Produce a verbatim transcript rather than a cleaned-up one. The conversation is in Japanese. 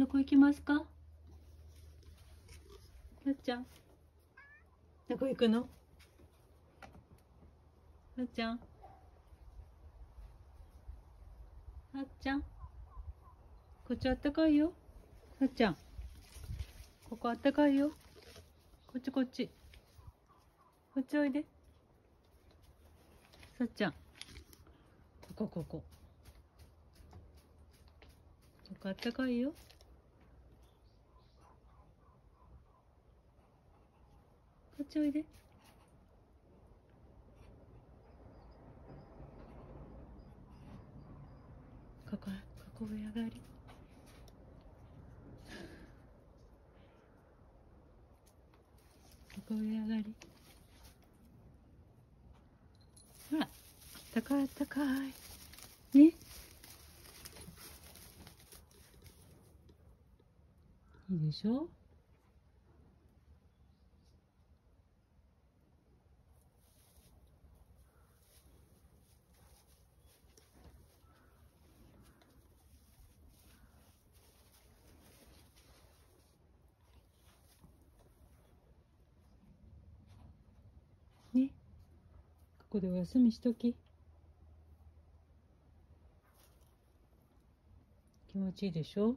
どこ行きますか？なっちゃん、どこ行くの？なっちゃん、なっちゃん、こっちあったかいよ。なっちゃん、ここあったかいよ。こっちこっち、こっちおいで。さっちゃん、ここここ、ここあったかいよ。こっちおいで。ここ、ここ上がり。ここ上上がり。ほら、あったかいあったかい。ね。いいでしょ？ね、ここでお休みしとき。気持ちいいでしょ？